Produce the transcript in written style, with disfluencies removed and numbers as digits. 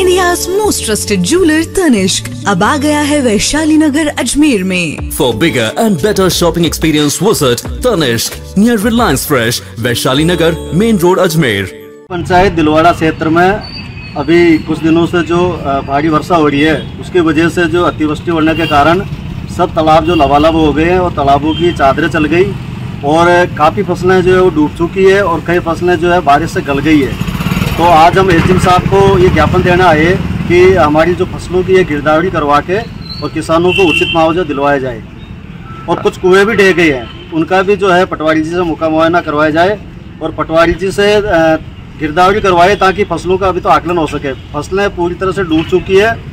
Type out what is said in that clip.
India's most trusted jeweller Tanishq अब आ गया है वैशाली नगर अजमेर में। For bigger and better shopping experience visit Tanishq near Reliance fresh, Vaishali Nagar main road Ajmer. Panchayat Dilwara क्षेत्र में अभी कुछ दिनों से जो भारी वर्षा हो रही है, उसकी वजह से जो अतिवृष्टि होने के कारण सब तालाब जो लबालब हो गए हैं और तालाबों की चादरें चल गई और काफ़ी फसलें जो है वो डूब चुकी है और कई फसलें जो है बारिश से गल गई है। तो आज हम एसडीएम साहब को ये ज्ञापन देना है कि हमारी जो फसलों की ये गिरदावरी करवा के और किसानों को उचित मुआवजा दिलवाया जाए। और कुछ कुएँ भी ढह गए हैं, उनका भी जो है पटवारी जी से मुआयना करवाया जाए और पटवारी जी से गिरदावरी करवाए ताकि फसलों का अभी तो आकलन हो सके। फसलें पूरी तरह से डूब चुकी है।